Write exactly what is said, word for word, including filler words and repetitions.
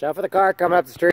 Watch out for the car coming up the street.